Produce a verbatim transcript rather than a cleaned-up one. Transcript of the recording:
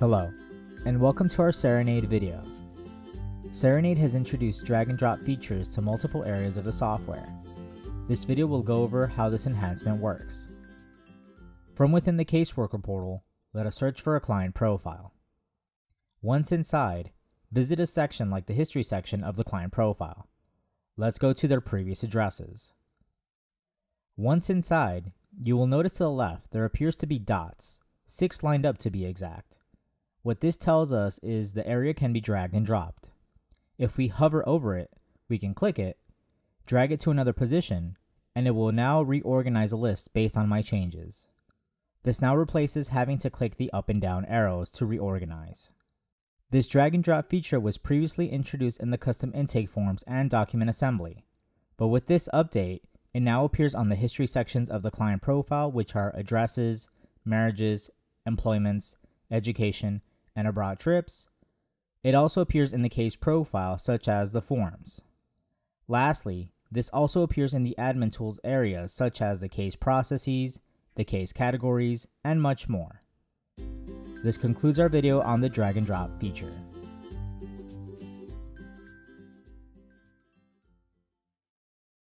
Hello, and welcome to our Cerenade video. Cerenade has introduced drag and drop features to multiple areas of the software. This video will go over how this enhancement works. From within the Caseworker portal, let us search for a client profile. Once inside, visit a section like the History section of the client profile. Let's go to their previous addresses. Once inside, you will notice to the left there appears to be dots, six lined up to be exact. What this tells us is the area can be dragged and dropped. If we hover over it, we can click it, drag it to another position, and it will now reorganize a list based on my changes. This now replaces having to click the up and down arrows to reorganize. This drag and drop feature was previously introduced in the custom intake forms and document assembly, but with this update, it now appears on the history sections of the client profile, which are addresses, marriages, employments, education, and abroad trips. It also appears in the case profile, such as the forms. Lastly, this also appears in the admin tools areas, such as the case processes, the case categories, and much more. This concludes our video on the drag and drop feature.